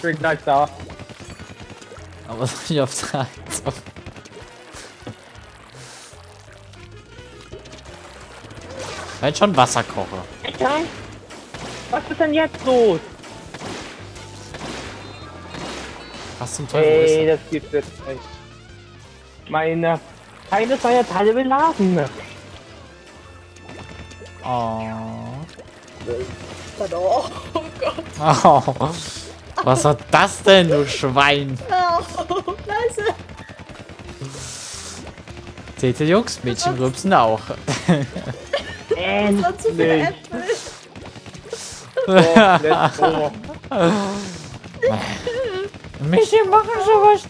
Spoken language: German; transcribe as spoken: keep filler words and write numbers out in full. Krieg gleich da. Aber soll ich aufs Rad zocken? Weil ich schon Wasser koche. Alter, was ist denn jetzt los? Was zum Teufel ist das? Ey, das gibt's jetzt nicht. Meine... Keine zwei Teile beladen. Oh. Oh Gott. Oh. Was war das denn, du Schwein? Oh, leise. Seht ihr, Jungs? Mädchen rübsen auch. Endlich. Das war zu viele Äpfel. Oh, let's go. Mädchen machen sowas nicht.